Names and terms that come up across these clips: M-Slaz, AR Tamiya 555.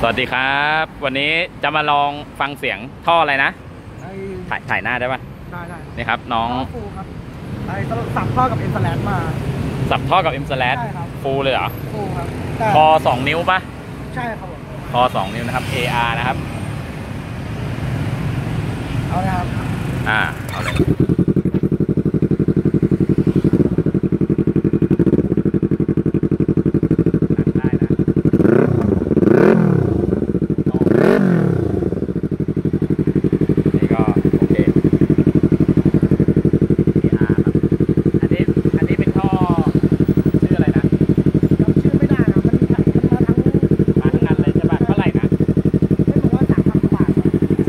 สวัสดีครับวันนี้จะมาลองฟังเสียงท่ออะไรนะถ่ายหน้าได้ป่ะได้นี่ครับน้องฟูครับไอสับท่อกับเอ็มสแลชมาสับท่อกับเอ็มสแลชฟูเลยเหรอฟูครับคอ2 นิ้วป่ะใช่ครับคอ2 นิ้วนะครับ AR นะครับเอาเลยครับเอาเลย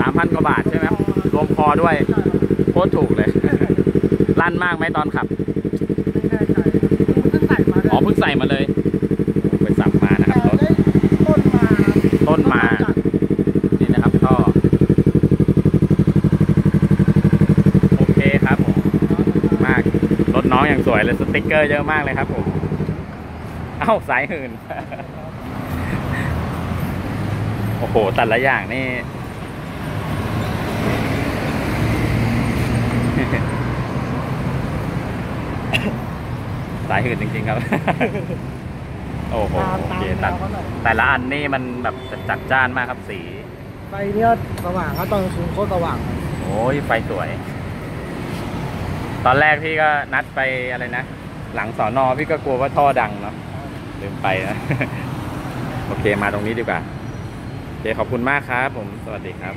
3,000 กว่าบาทใช่ไหมรวมคอด้วยโคตรถูกเลยลั่นมากไหมตอนขับอ๋อเพิ่งใส่มาเลยไปสับมานะครับต้นมานี่นะครับท่อโอเคครับผมมากรถน้องอย่างสวยเลยสติ๊กเกอร์เยอะมากเลยครับผมเอ้าสายหื่นโอ้โหแต่ละอย่างนี่สายหื่นจริงๆครับโอ้โหแต่ละอันนี่มันแบบจัดจ้านมากครับสีไฟเนี่ยสว่างครับตอนกลางคืนโคตรสว่างโอ้ยไฟสวยตอนแรกพี่ก็นัดไปอะไรนะหลังสอนอพี่ก็กลัวว่าท่อดังเนาะลืมไปนะโอเคมาตรงนี้ดีกว่าโอเคขอบคุณมากครับผมสวัสดีครับ